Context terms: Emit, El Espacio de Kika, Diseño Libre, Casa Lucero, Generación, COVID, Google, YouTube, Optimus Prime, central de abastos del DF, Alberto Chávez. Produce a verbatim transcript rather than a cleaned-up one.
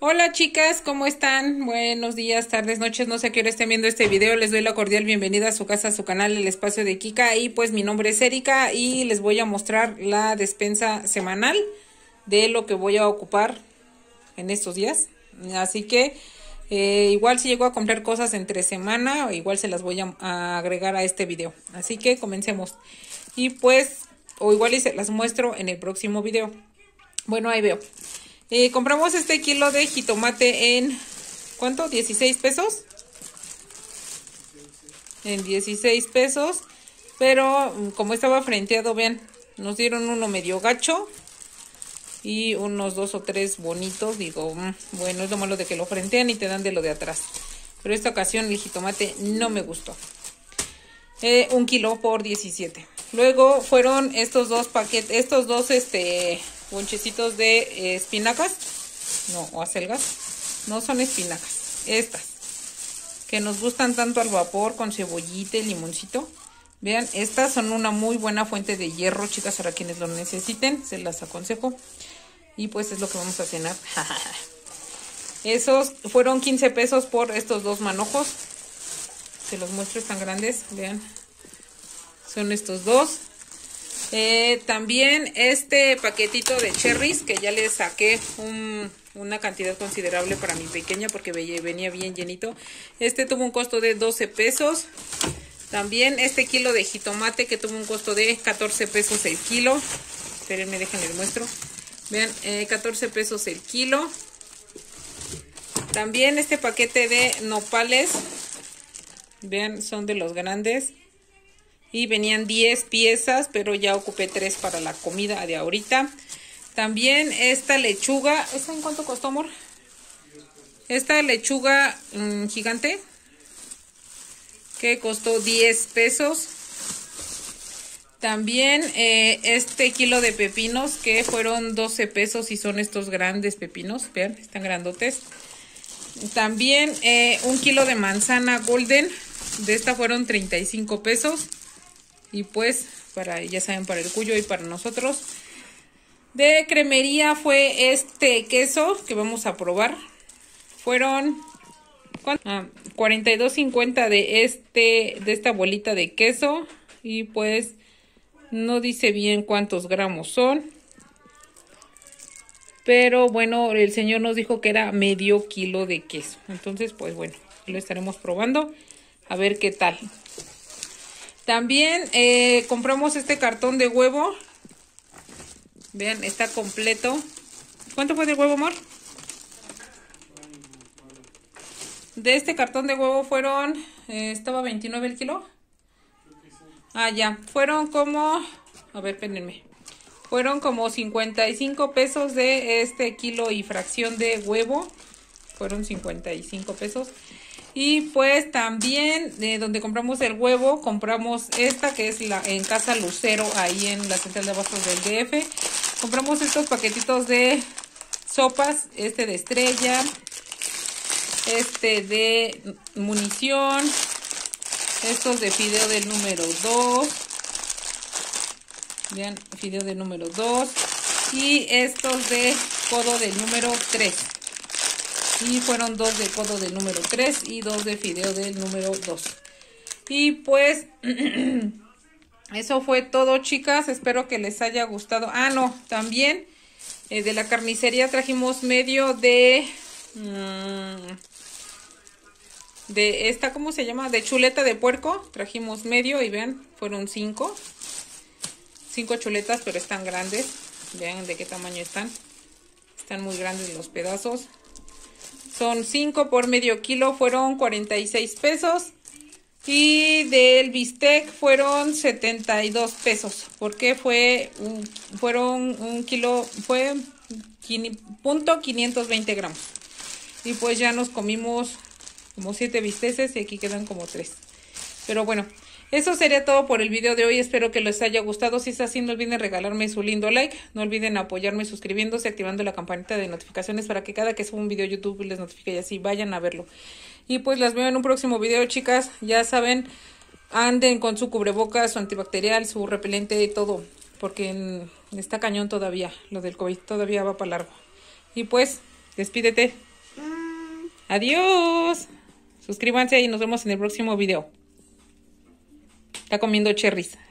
Hola chicas, ¿cómo están? Buenos días, tardes, noches, no sé a qué hora estén viendo este video. Les doy la cordial bienvenida a su casa, a su canal, El Espacio de Kika. Y pues mi nombre es Erika y les voy a mostrar la despensa semanal de lo que voy a ocupar en estos días. Así que eh, igual si llego a comprar cosas entre semana, igual se las voy a, a agregar a este video. Así que comencemos. Y pues, o igual y se las muestro en el próximo video. Bueno, ahí veo. Eh, compramos este kilo de jitomate en, ¿cuánto? dieciséis pesos. En dieciséis pesos. Pero como estaba frenteado, vean, nos dieron uno medio gacho. Y unos dos o tres bonitos. Digo, mmm, bueno, es lo malo de que lo frentean y te dan de lo de atrás. Pero esta ocasión el jitomate no me gustó. Eh, un kilo por diecisiete. Luego fueron estos dos paquetes, estos dos, este... bonchecitos de eh, espinacas, no, o acelgas, no son espinacas, estas, que nos gustan tanto al vapor, con cebollita y limoncito. Vean, estas son una muy buena fuente de hierro, chicas, para quienes lo necesiten, se las aconsejo. Y pues es lo que vamos a cenar. Esos fueron quince pesos por estos dos manojos, se los muestro, están grandes, vean, son estos dos. Eh, también este paquetito de cherries que ya le saqué un, una cantidad considerable para mi pequeña porque venía bien llenito. Este tuvo un costo de doce pesos. También este kilo de jitomate que tuvo un costo de catorce pesos el kilo. Espérenme, dejen el muestro. Vean, eh, catorce pesos el kilo. También este paquete de nopales. Vean, son de los grandes. Y venían diez piezas, pero ya ocupé tres para la comida de ahorita. También esta lechuga. ¿Esta en cuánto costó, amor? Esta lechuga mmm, gigante. Que costó diez pesos. También eh, este kilo de pepinos que fueron doce pesos y son estos grandes pepinos. Vean, están grandotes. También eh, un kilo de manzana golden. De esta fueron treinta y cinco pesos. Y pues, para ya saben, para el cuyo y para nosotros. De cremería fue este queso que vamos a probar. Fueron ah, cuarenta y dos cincuenta de, este, de esta bolita de queso. Y pues, no dice bien cuántos gramos son. Pero bueno, el señor nos dijo que era medio kilo de queso. Entonces, pues bueno, lo estaremos probando. A ver qué tal. También eh, compramos este cartón de huevo. Vean, está completo. ¿Cuánto fue de huevo, amor? De este cartón de huevo fueron... Eh, ¿Estaba veintinueve el kilo? Ah, ya. Fueron como... A ver, espérenme. Fueron como cincuenta y cinco pesos de este kilo y fracción de huevo. Fueron cincuenta y cinco pesos. Y pues también de donde compramos el huevo, compramos esta que es la en Casa Lucero, ahí en la central de abastos del D F. Compramos estos paquetitos de sopas, este de estrella, este de munición, estos de fideo del número dos. Vean, fideo del número dos. Y estos de codo del número tres. Y fueron dos de codo del número tres y dos de fideo del número dos. Y pues, eso fue todo, chicas. Espero que les haya gustado. Ah, no, también eh, de la carnicería trajimos medio de... Mmm, de esta, ¿cómo se llama? De chuleta de puerco. Trajimos medio y vean, fueron cinco. Cinco chuletas, pero están grandes. Vean de qué tamaño están. Están muy grandes los pedazos. Son cinco por medio kilo, fueron cuarenta y seis pesos. Y del bistec fueron setenta y dos pesos. Porque fue un, fueron un kilo, fue punto quinientos veinte gramos. Y pues ya nos comimos como siete bisteces y aquí quedan como tres. Pero bueno, eso sería todo por el video de hoy. Espero que les haya gustado. Si es así, no olviden regalarme su lindo like. No olviden apoyarme suscribiéndose, activando la campanita de notificaciones para que cada que suba un video YouTube les notifique y así vayan a verlo. Y pues las veo en un próximo video, chicas. Ya saben, anden con su cubrebocas, su antibacterial, su repelente y todo. Porque está cañón todavía. Lo del COVID todavía va para largo. Y pues, despídete. Adiós. Suscríbanse y nos vemos en el próximo video. Está comiendo cherries.